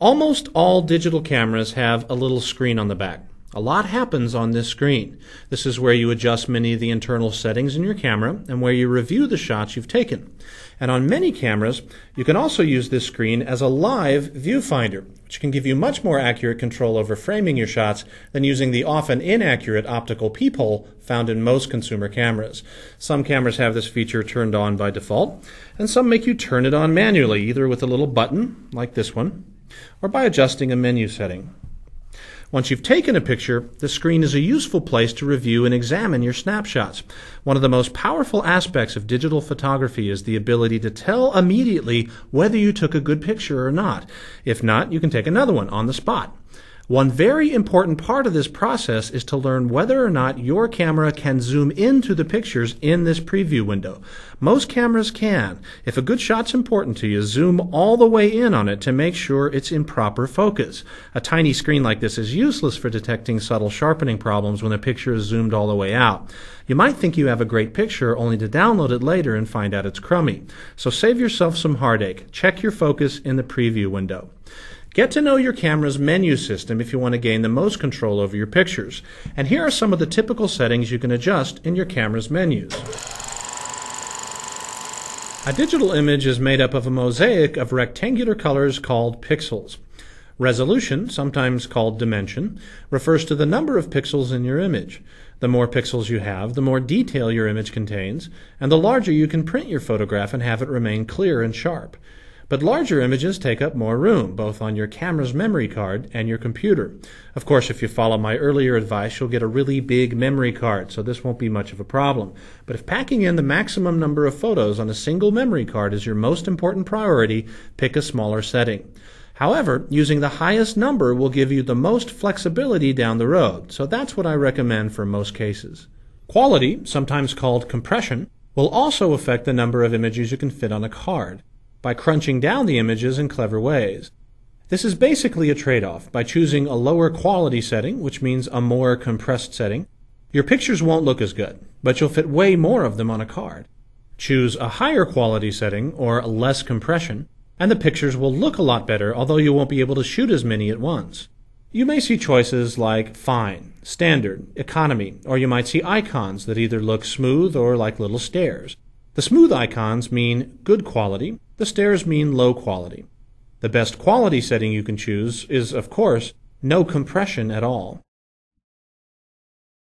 Almost all digital cameras have a little screen on the back. A lot happens on this screen. This is where you adjust many of the internal settings in your camera and where you review the shots you've taken. And on many cameras, you can also use this screen as a live viewfinder, which can give you much more accurate control over framing your shots than using the often inaccurate optical peephole found in most consumer cameras. Some cameras have this feature turned on by default, and some make you turn it on manually, either with a little button, like this one, or by adjusting a menu setting. Once you've taken a picture, the screen is a useful place to review and examine your snapshots. One of the most powerful aspects of digital photography is the ability to tell immediately whether you took a good picture or not. If not, you can take another one on the spot. One very important part of this process is to learn whether or not your camera can zoom into the pictures in this preview window. Most cameras can. If a good shot's important to you, zoom all the way in on it to make sure it's in proper focus. A tiny screen like this is useless for detecting subtle sharpening problems when a picture is zoomed all the way out. You might think you have a great picture only to download it later and find out it's crummy. So save yourself some heartache. Check your focus in the preview window. Get to know your camera's menu system if you want to gain the most control over your pictures. And here are some of the typical settings you can adjust in your camera's menus. A digital image is made up of a mosaic of rectangular colors called pixels. Resolution, sometimes called dimension, refers to the number of pixels in your image. The more pixels you have, the more detail your image contains, and the larger you can print your photograph and have it remain clear and sharp. But larger images take up more room, both on your camera's memory card and your computer. Of course, if you follow my earlier advice, you'll get a really big memory card, so this won't be much of a problem. But if packing in the maximum number of photos on a single memory card is your most important priority, pick a smaller setting. However, using the highest number will give you the most flexibility down the road, so that's what I recommend for most cases. Quality, sometimes called compression, will also affect the number of images you can fit on a card, by crunching down the images in clever ways. This is basically a trade-off. By choosing a lower quality setting, which means a more compressed setting, your pictures won't look as good, but you'll fit way more of them on a card. Choose a higher quality setting, or less compression, and the pictures will look a lot better, although you won't be able to shoot as many at once. You may see choices like Fine, Standard, Economy, or you might see icons that either look smooth or like little stairs. The smooth icons mean good quality, the stairs mean low quality. The best quality setting you can choose is, of course, no compression at all.